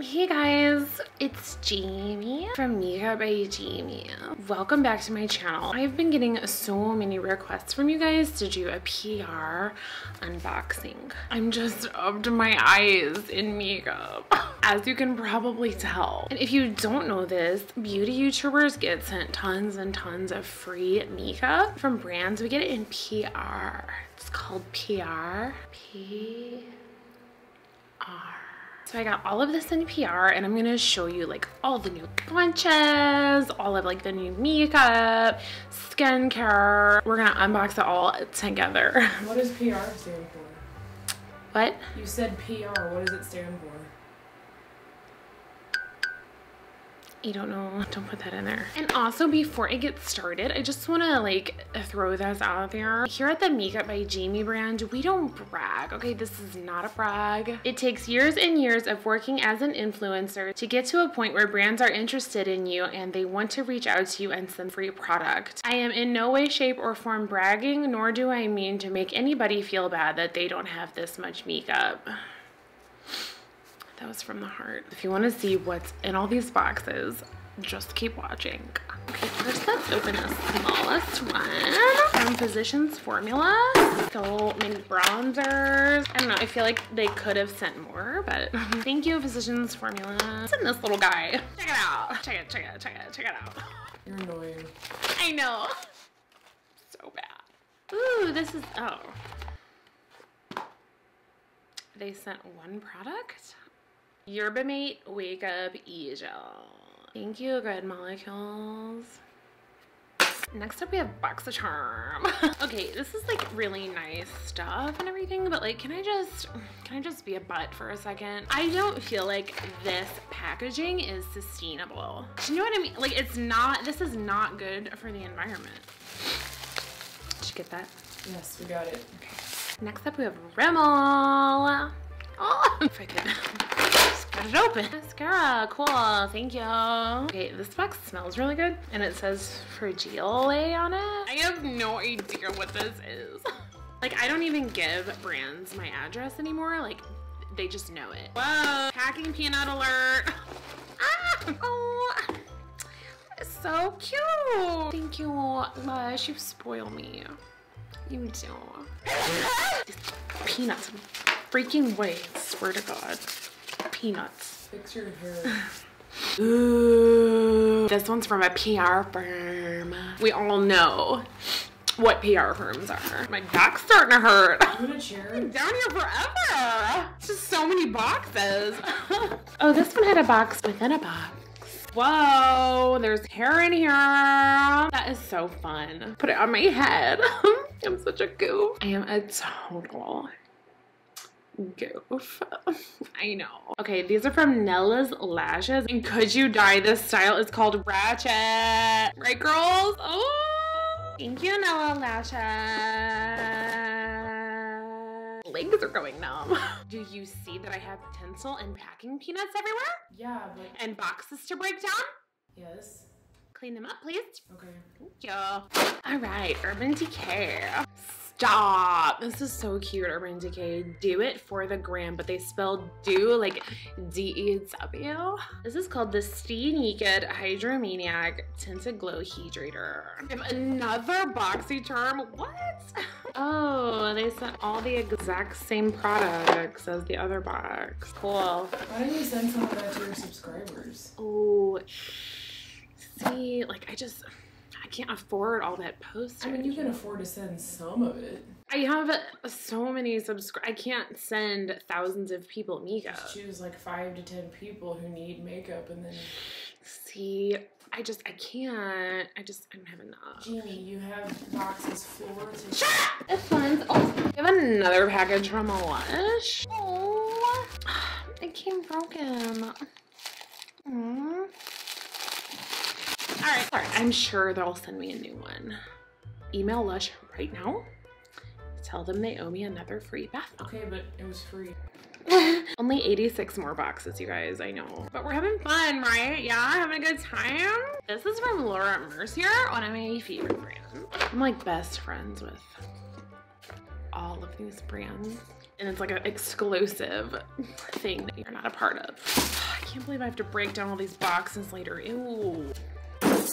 Hey guys, it's Jamie from Makeup by Jamie. Welcome back to my channel. I've been getting so many requests from you guys to do a PR unboxing. I'm just up to my eyes in makeup, as you can probably tell. And if you don't know this, beauty YouTubers get sent tons and tons of free makeup from brands. We get it in PR. It's called PR. PR. So I got all of this in PR, and I'm gonna show you like all the new launches, all of like the new makeup, skincare. We're gonna unbox it all together. What does PR stand for? What? You said PR, what does it stand for? I don't know, don't put that in there. And also before I get started, I just wanna like throw this out there. Here at the Makeup by Jamie brand, we don't brag, okay? This is not a brag. It takes years and years of working as an influencer to get to a point where brands are interested in you and they want to reach out to you and send free product. I am in no way, shape, or form bragging, nor do I mean to make anybody feel bad that they don't have this much makeup. That was from the heart. If you want to see what's in all these boxes, just keep watching. Okay, first let's open the smallest one from Physicians Formula. So many bronzers. I don't know, I feel like they could have sent more, but thank you, Physicians Formula. Send this little guy. Check it out. Check it out. You're annoying. I know. So bad. Ooh, this is, oh. They sent one product? Yerba Mate Wake Up E-Gel. Thank you, Good Molecules. Next up we have Boxycharm. Okay, this is like really nice stuff and everything, but like can I just be a butt for a second? I don't feel like this packaging is sustainable. Do you know what I mean? Like it's not, this is not good for the environment. Did you get that? Yes, we got it. Okay. Next up we have Rimmel. Oh, if I could just cut it open. Mascara, cool, thank you. Okay, this box smells really good and it says Fragile on it. I have no idea what this is. Like I don't even give brands my address anymore, like they just know it. Whoa, packing peanut alert. Ah, oh, that is so cute. Thank you, Lush, you spoil me. You do. These peanuts. Freaking way, swear to God. Peanuts. Fix your hair. Ooh, this one's from a PR firm. We all know what PR firms are. My back's starting to hurt. I'm down here forever. It's just so many boxes. Oh, this one had a box within a box. Whoa, there's hair in here. That is so fun. Put it on my head. I'm such a goof. I am a total goof. I know. Okay, these are from Nella's Lashes. And could you die? This style is called Ratchet. Right, girls? Oh, thank you, Nella Lashes. Legs are going numb. Do you see that I have tinsel and packing peanuts everywhere? Yeah, but... And boxes to break down? Yes. Clean them up, please. Okay. Thank you. All right, Urban Decay. Stop. This is so cute, Urban Decay. Do it for the gram, but they spell do like D-E-W. This is called the Stay Naked Hydromaniac Tinted Glow Hydrator. I have another Boxycharm. What? Oh, they sent all the exact same products as the other box. Cool. Why don't you send some of that to your subscribers? Oh, see, like I can't afford all that postage. I mean, you can afford to send some of it. I have so many I can't send thousands of people makeup. Just choose like 5 to 10 people who need makeup and then... See, I can't. I don't have enough. Jamie, you have boxes full to... Shut up! This one's awesome. I have another package from Lush. Oh, it came broken. Aww. All right, sorry. I'm sure they'll send me a new one. Email Lush right now. Tell them they owe me another free bath bomb. Okay, but it was free. Only 86 more boxes, you guys, I know. But we're having fun, right? Yeah, having a good time. This is from Laura Mercier, one of my favorite brands. I'm like best friends with all of these brands. And it's like an exclusive thing that you're not a part of. I can't believe I have to break down all these boxes later. Ew.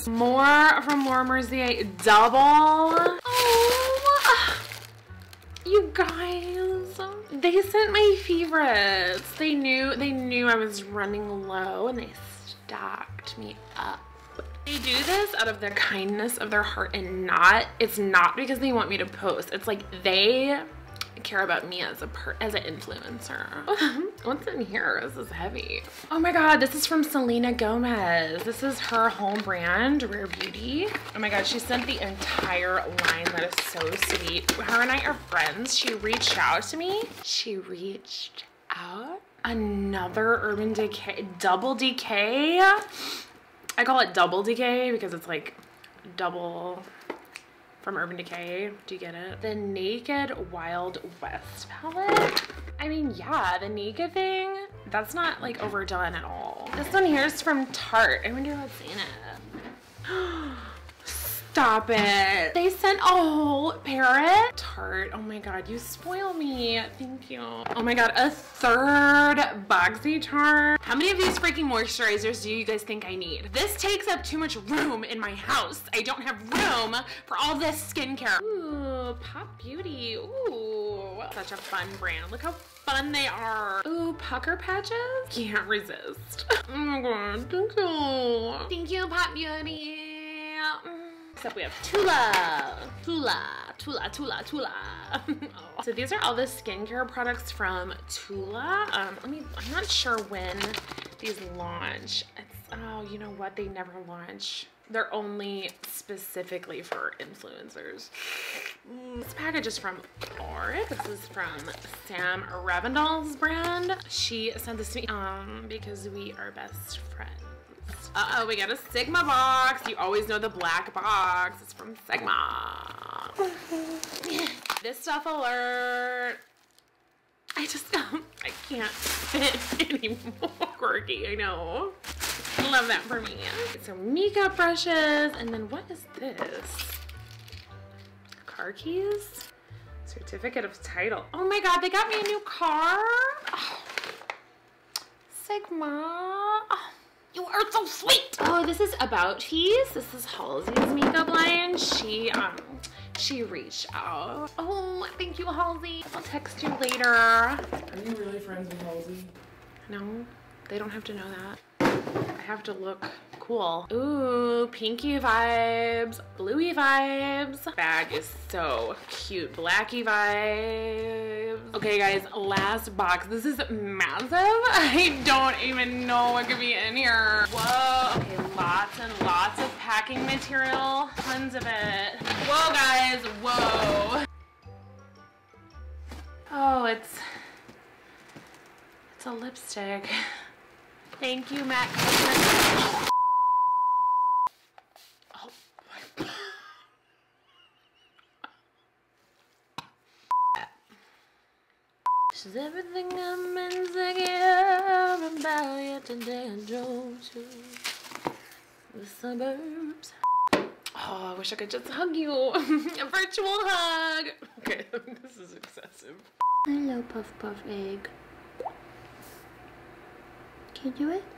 More from Laura Mercier. Double. Oh, you guys, they sent my favorites. They knew I was running low and they stocked me up. They do this out of the kindness of their heart, and it's not because they want me to post. It's like they care about me as an influencer. What's in here? This is heavy. Oh my god, this is from Selena Gomez. This is her home brand, Rare Beauty. Oh my god, she sent the entire line. That is so sweet. Her and I are friends. She reached out to me. She reached out. Another Urban Decay, Double Decay. I call it Double Decay because it's like double from Urban Decay. Do you get it? The Naked Wild West palette. I mean, yeah, the naked thing, that's not like overdone at all. This one here is from Tarte. I wonder what's in it. Stop it. They sent a whole parrot. Tarte, oh my god, you spoil me. Thank you. Oh my god, a third Boxycharm. How many of these freaking moisturizers do you guys think I need? This takes up too much room in my house. I don't have room for all this skincare. Ooh, Pop Beauty. Ooh, such a fun brand. Look how fun they are. Ooh, pucker patches. Can't resist. Oh my god, thank you. Thank you, Pop Beauty. Except we have Tula. Oh. So these are all the skincare products from Tula. I'm not sure when these launch. Oh, you know what? They never launch. They're only specifically for influencers. This package is from Orif. This is from Sam Ravindal's brand. She sent this to me because we are best friends. Uh-oh, we got a Sigma box. You always know the black box. It's from Sigma. This stuff alert. I just, I can't fit anymore. Quirky, I know. Love that for me. So makeup brushes, and then what is this? Car keys? Certificate of title. Oh my god, they got me a new car. Oh. Sigma. Oh. You are so sweet. Oh, this is About Tease. This is Halsey's makeup line. She reached out. Oh, thank you, Halsey. I'll text you later. Are you really friends with Halsey? No, they don't have to know that. I have to look cool. Ooh, pinky vibes, bluey vibes. Bag is so cute. Blacky vibes. Okay guys, last box. This is massive. I don't even know what could be in here. Whoa, okay, lots and lots of packing material. Tons of it. Whoa guys, whoa. Oh, it's a lipstick. Thank you, Matt. She's everything I'm insecure about, yet today I drove to the suburbs. Oh, I wish I could just hug you. A virtual hug. Okay, this is excessive. Hello, Puff Puff Egg. Can you do it?